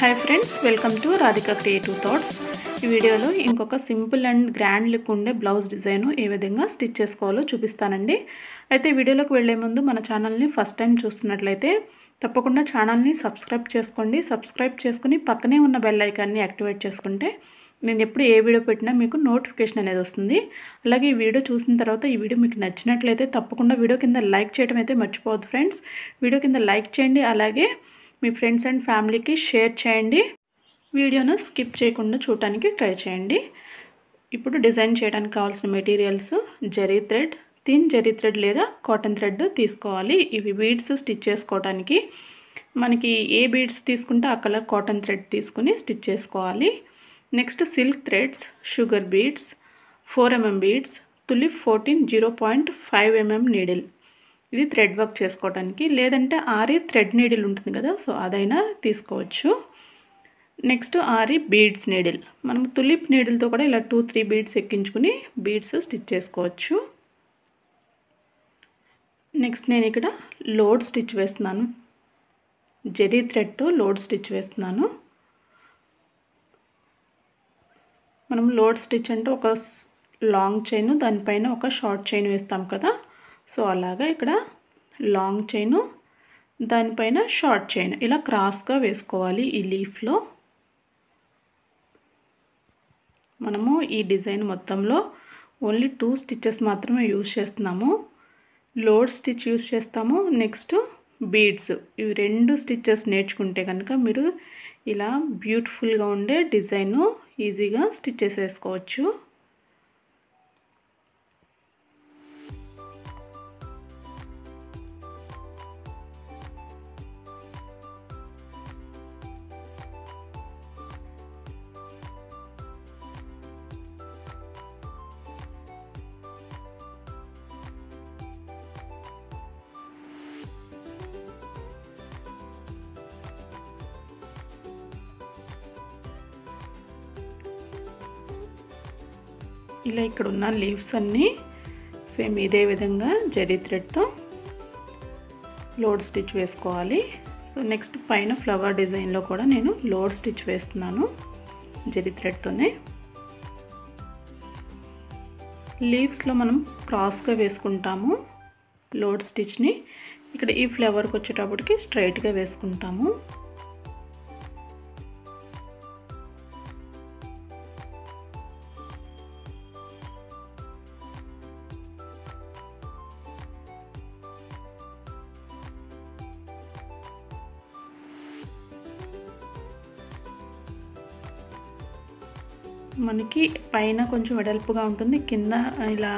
Hi friends, welcome to Radhika Creative Thoughts. ఈ వీడియోలో ఇంకొక సింపుల్ అండ్ గ్రాండ్ లుక్ ఉండే బ్లౌజ్ డిజైన్ ఏ విధంగా స్టిచ్ చేసుకోవాలో చూపిస్తానండి. అయితే వీడియోలోకి వెళ్ళే ముందు మన ఛానల్ని ఫస్ట్ టైం చూస్తున్నట్లయితే తప్పకుండా ఛానల్ని సబ్స్క్రైబ్ చేసుకోండి. సబ్స్క్రైబ్ చేసుకుని పక్కనే ఉన్న బెల్ ఐకాన్ని యాక్టివేట్ చేసుకుంటే నేను ఎప్పుడు ఏ వీడియో పెట్టినా మీకు నోటిఫికేషన్ అనేది వస్తుంది. అలాగే ఈ వీడియో చూసిన తర్వాత ఈ వీడియో మీకు నచ్చినట్లయితే తప్పకుండా వీడియో కింద లైక్ చేయడం అయితే మర్చిపోవద్దు ఫ్రెండ్స్. వీడియో కింద లైక్ చేయండి, అలాగే మీ ఫ్రెండ్స్ అండ్ ఫ్యామిలీకి షేర్ చేయండి. వీడియోను స్కిప్ చేయకుండా చూడటానికి ట్రై చేయండి. ఇప్పుడు డిజైన్ చేయడానికి కావాల్సిన materials zari thread, thin zari thread లేదా కాటన్ థ్రెడ్ తీసుకోవాలి. ఇవి బీడ్స్ స్టిచ్ చేసుకోవడానికి మనకి ఏ బీడ్స్ తీసుకుంటే ఆ కలర్ కాటన్ థ్రెడ్ తీసుకుని స్టిచ్ చేసుకోవాలి. Next silk threads, sugar beads, 4mm beads, tulip 14 0.5mm needle. ఇది థ్రెడ్ వర్క్ చేసుకోవడానికి, లేదంటే ఆరి థ్రెడ్ నీడిల్ ఉంటుంది కదా, సో అదైనా తీసుకోవచ్చు. నెక్స్ట్ ఆరి బీడ్స్ నీడిల్, మనం తులిప్ నీడిల్తో కూడా ఇలా 2-3 బీడ్స్ ఎక్కించుకుని బీడ్స్ స్టిచ్ చేసుకోవచ్చు. నెక్స్ట్ నేను ఇక్కడ లోడ్ స్టిచ్ వేస్తున్నాను, జరీ థ్రెడ్తో లోడ్ స్టిచ్ వేస్తున్నాను. మనం లోడ్ స్టిచ్ అంటే ఒక లాంగ్ చైన్ దానిపైన ఒక షార్ట్ చైన్ వేస్తాం కదా, సో అలాగా ఇక్కడ లాంగ్ చైను దానిపైన షార్ట్ చైన్ ఇలా క్రాస్గా వేసుకోవాలి. ఈ లీఫ్లో మనము ఈ డిజైన్ మొత్తంలో ఓన్లీ 2 స్టిచ్చెస్ మాత్రమే యూజ్ చేస్తున్నాము. లోడ్ స్టిచ్ యూజ్ చేస్తాము, నెక్స్ట్ బీడ్స్. ఇవి 2 స్టిచ్చెస్ నేర్చుకుంటే కనుక మీరు ఇలా బ్యూటిఫుల్గా ఉండే డిజైన్ను ఈజీగా స్టిచ్ చేసేసుకోవచ్చు. ఇలా ఇక్కడ ఉన్న లీవ్స్ అన్నీ సేమ్ ఇదే విధంగా జరీ థ్రెడ్తో లోడ్ స్టిచ్ వేసుకోవాలి. సో నెక్స్ట్ పైన ఫ్లవర్ డిజైన్లో కూడా నేను లోడ్ స్టిచ్ వేస్తున్నాను జరీ థ్రెడ్తోనే. లీవ్స్లో మనం క్రాస్గా వేసుకుంటాము లోడ్ స్టిచ్ని, ఇక్కడ ఈ ఫ్లవర్కి వచ్చేటప్పటికి స్ట్రైట్గా వేసుకుంటాము. మనకి పైన కొంచెం వెడల్పుగా ఉంటుంది, కింద ఇలా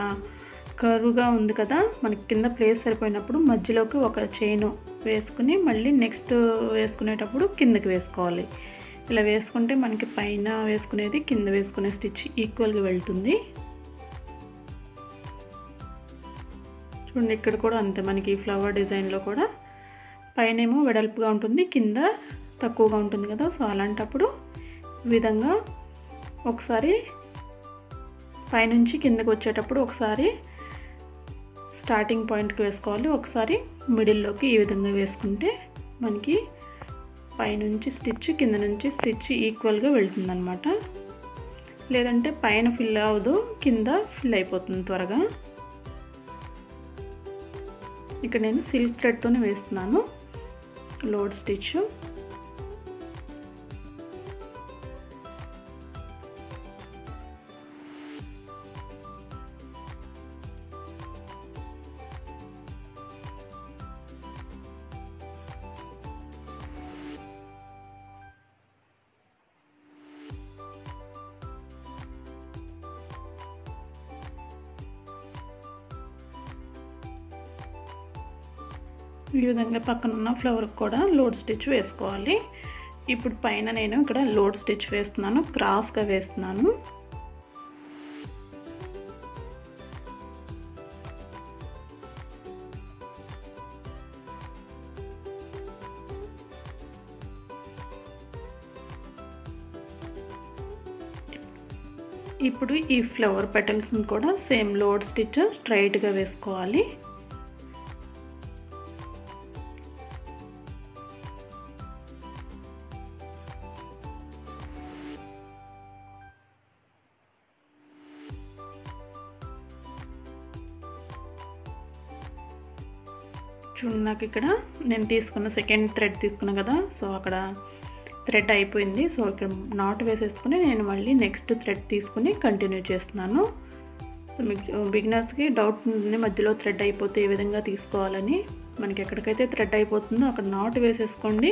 కర్వ్గా ఉంది కదా, మనకి కింద ప్లేస్ సరిపోయినప్పుడు మధ్యలోకి ఒక చైన్ వేసుకుని మళ్ళీ నెక్స్ట్ వేసుకునేటప్పుడు కిందకి వేసుకోవాలి. ఇలా వేసుకుంటే మనకి పైన వేసుకునేది కింద వేసుకునే స్టిచ్ ఈక్వల్గా వెళ్తుంది. చూడండి ఇక్కడ కూడా అంతే, మనకి ఫ్లవర్ డిజైన్లో కూడా పైన ఏమో వెడల్పుగా ఉంటుంది, కింద తక్కువగా ఉంటుంది కదా, సో అలాంటప్పుడు విధంగా ఒకసారి పైనుంచి కిందకు వచ్చేటప్పుడు ఒకసారి స్టార్టింగ్ పాయింట్కి వేసుకోవాలి, ఒకసారి మిడిల్లోకి ఈ విధంగా వేసుకుంటే మనకి పైనుంచి స్టిచ్ కింద నుంచి స్టిచ్ ఈక్వల్గా వెళ్తుందన్నమాట. లేదంటే పైన ఫిల్ అవ్వదు, కింద ఫిల్ అయిపోతుంది త్వరగా. ఇక్కడ నేను సిల్క్ థ్రెడ్తోనే వేస్తున్నాను లోడ్ స్టిచ్. ఈ విధంగా పక్కన ఉన్న ఫ్లవర్కి కూడా లోడ్ స్టిచ్ వేసుకోవాలి. ఇప్పుడు పైన నేను ఇక్కడ లోడ్ స్టిచ్ వేస్తున్నాను, క్రాస్గా వేస్తున్నాను. ఇప్పుడు ఈ ఫ్లవర్ పెటల్స్ని కూడా సేమ్ లోడ్ స్టిచ్ స్ట్రైట్గా వేసుకోవాలి. చూడండి నాకు ఇక్కడ నేను తీసుకున్న సెకండ్ థ్రెడ్ తీసుకున్నా కదా, సో అక్కడ థ్రెడ్ అయిపోయింది. సో ఇక్కడ నాట్ వేసేసుకుని నేను మళ్ళీ నెక్స్ట్ థ్రెడ్ తీసుకుని కంటిన్యూ చేస్తున్నాను. సో మీకు బిగినర్స్కి డౌట్ ఉంది మధ్యలో థ్రెడ్ అయిపోతే ఏ విధంగా తీసుకోవాలని. మనకి ఎక్కడికైతే థ్రెడ్ అయిపోతుందో అక్కడ నాట్ వేసేసుకోండి,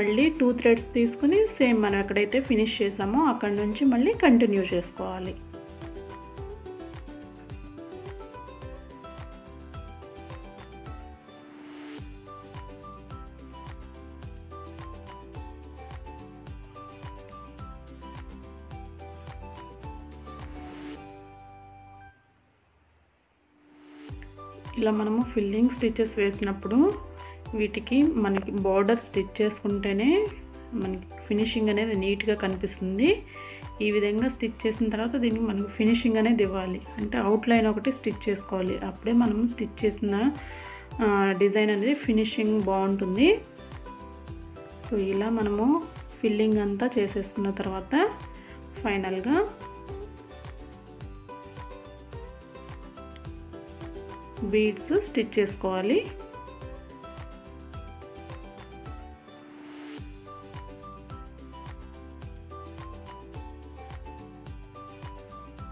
మళ్ళీ 2 థ్రెడ్స్ తీసుకుని సేమ్ మనం ఎక్కడైతే ఫినిష్ చేసామో అక్కడ నుంచి మళ్ళీ కంటిన్యూ చేసుకోవాలి. ఇలా మనము ఫిల్లింగ్ స్టిచెస్ వేసినప్పుడు వీటికి మనకి బార్డర్ స్టిచ్ చేసుకుంటేనే మనకి ఫినిషింగ్ అనేది నీట్గా కనిపిస్తుంది. ఈ విధంగా స్టిచ్ చేసిన తర్వాత దీనికి మనకు ఫినిషింగ్ అనేది ఇవ్వాలి, అంటే అవుట్లైన్ ఒకటి స్టిచ్ చేసుకోవాలి. అప్పుడే మనం స్టిచ్ చేసిన డిజైన్ అనేది ఫినిషింగ్ బాగుంటుంది. సో ఇలా మనము ఫిల్లింగ్ అంతా చేసేసుకున్న తర్వాత ఫైనల్గా బీడ్స్ స్టిచ్ చేసుకోవాలి.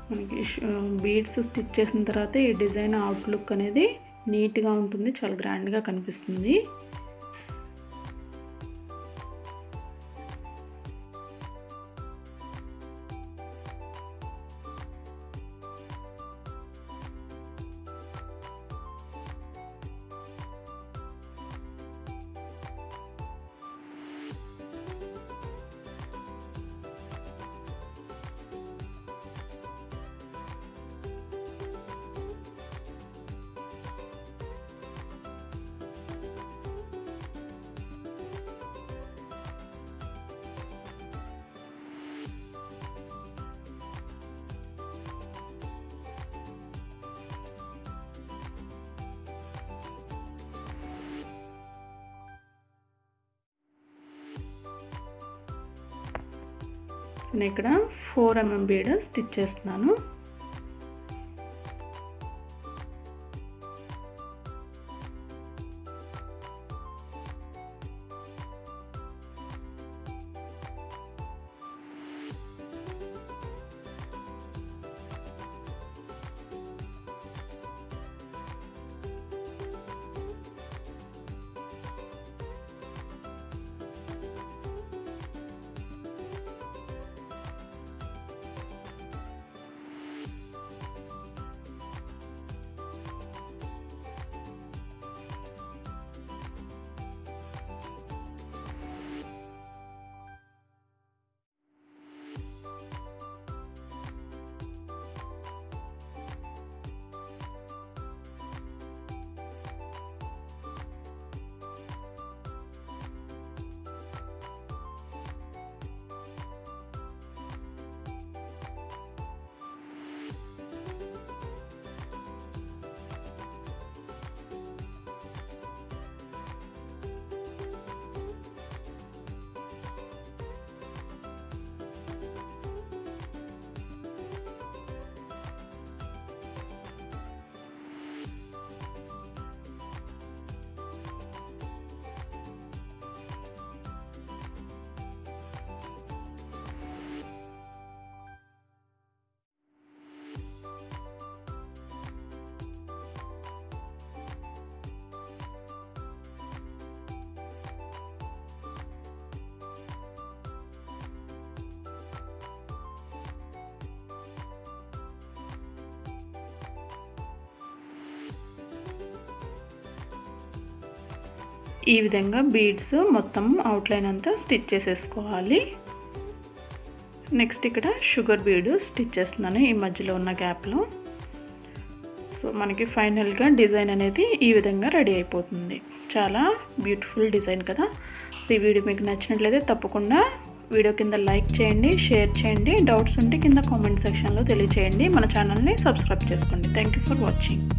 మనకి బీడ్స్ స్టిచ్ చేసిన తర్వాత ఈ డిజైన్ అవుట్లుక్ అనేది నీట్గా ఉంటుంది, చాలా గ్రాండ్గా కనిపిస్తుంది. నేను ఇక్కడ 4mm బీడ్ స్టిచ్ చేస్తున్నాను. ఈ విధంగా బీడ్స్ మొత్తం అవుట్లైన్ అంతా స్టిచ్ చేసేసుకోవాలి. నెక్స్ట్ ఇక్కడ షుగర్ బీడ్ స్టిచ్ చేస్తున్నాను ఈ మధ్యలో ఉన్న గ్యాప్లో. సో మనకి ఫైనల్గా డిజైన్ అనేది ఈ విధంగా రెడీ అయిపోతుంది. చాలా బ్యూటిఫుల్ డిజైన్ కదా. సో ఈ వీడియో మీకు నచ్చినట్లయితే తప్పకుండా వీడియో కింద లైక్ చేయండి, షేర్ చేయండి. డౌట్స్ ఉంటే కింద కామెంట్ సెక్షన్లో తెలియచేయండి. మన ఛానల్ని సబ్స్క్రైబ్ చేసుకోండి. Thank you for watching.